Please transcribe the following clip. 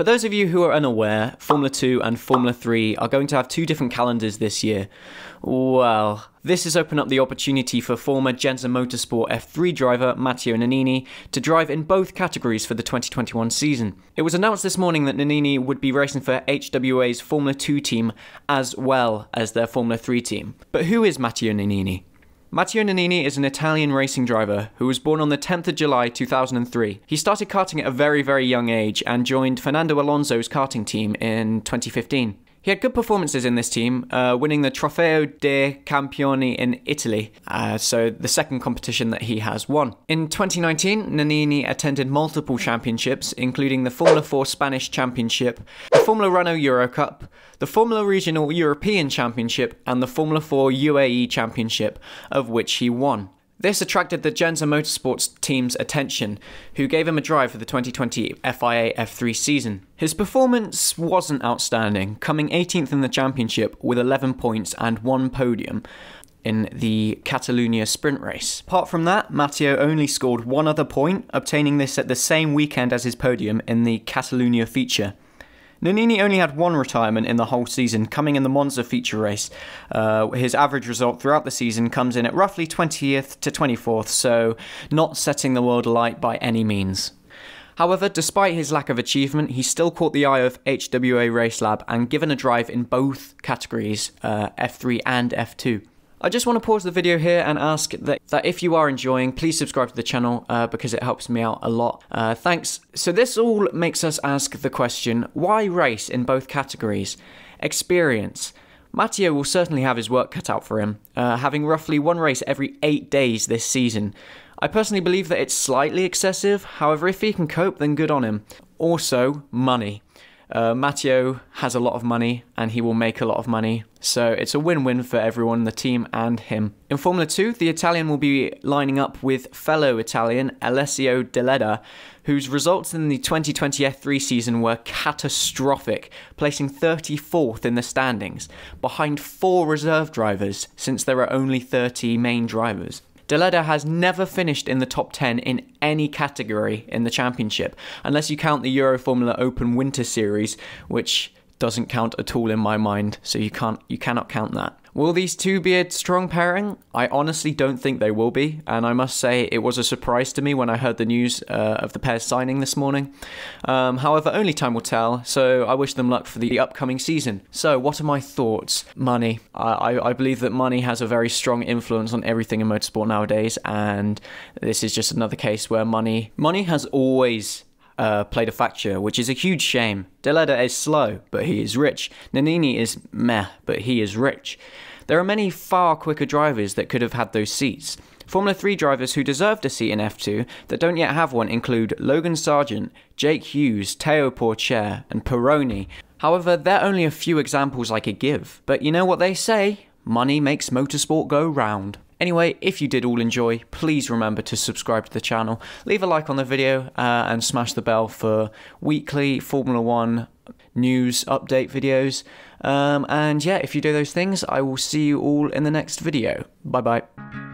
For those of you who are unaware, Formula 2 and Formula 3 are going to have two different calendars this year. Well, this has opened up the opportunity for former Jenzer Motorsport F3 driver Matteo Nannini to drive in both categories for the 2021 season. It was announced this morning that Nannini would be racing for HWA's Formula 2 team as well as their Formula 3 team. But who is Matteo Nannini? Matteo Nannini is an Italian racing driver who was born on the 10th of July 2003. He started karting at a very young age and joined Fernando Alonso's karting team in 2015. He had good performances in this team, winning the Trofeo dei Campioni in Italy, so the second competition that he has won. In 2019, Nannini attended multiple championships, including the Formula 4 Spanish Championship, the Formula Renault Euro Cup, the Formula Regional European Championship, and the Formula 4 UAE Championship, of which he won. This attracted the Jenzer Motorsports team's attention, who gave him a drive for the 2020 FIA F3 season. His performance wasn't outstanding, coming 18th in the championship with 11 points and one podium in the Catalonia sprint race. Apart from that, Matteo only scored one other point, obtaining this at the same weekend as his podium in the Catalonia feature. Nannini only had one retirement in the whole season, coming in the Monza feature race. His average result throughout the season comes in at roughly 20th to 24th, so not setting the world alight by any means. However, despite his lack of achievement, he still caught the eye of HWA Racelab and given a drive in both categories, F3 and F2. I just want to pause the video here and ask that if you are enjoying, please subscribe to the channel because it helps me out a lot. Thanks. So this all makes us ask the question, why race in both categories? Experience. Matteo will certainly have his work cut out for him, having roughly one race every 8 days this season. I personally believe that it's slightly excessive, however if he can cope then good on him. Also, money. Matteo has a lot of money and he will make a lot of money, so it's a win-win for everyone, the team and him. In Formula 2, the Italian will be lining up with fellow Italian Alessio Deledda, whose results in the 2020 F3 season were catastrophic, placing 34th in the standings, behind 4 reserve drivers since there are only 30 main drivers. Deledda has never finished in the top 10 in any category in the championship, unless you count the Euro Formula Open Winter Series, which doesn't count at all in my mind, so you cannot count that. Will these two be a strong pairing? I honestly don't think they will be, and I must say it was a surprise to me when I heard the news of the pair signing this morning. However, only time will tell, so I wish them luck for the upcoming season. So, what are my thoughts? Money. I believe that money has a very strong influence on everything in motorsport nowadays, and this is just another case where money has always played a factor, which is a huge shame. Deledda is slow, but he is rich. Nannini is meh, but he is rich. There are many far quicker drivers that could have had those seats. Formula 3 drivers who deserved a seat in F2 that don't yet have one include Logan Sargeant, Jake Hughes, Teo Porcher, and Peroni. However, they're only a few examples I could give. But you know what they say? Money makes motorsport go round. Anyway, if you did all enjoy, please remember to subscribe to the channel, leave a like on the video, and smash the bell for weekly Formula 1 news update videos. And yeah, if you do those things, I will see you all in the next video. Bye bye.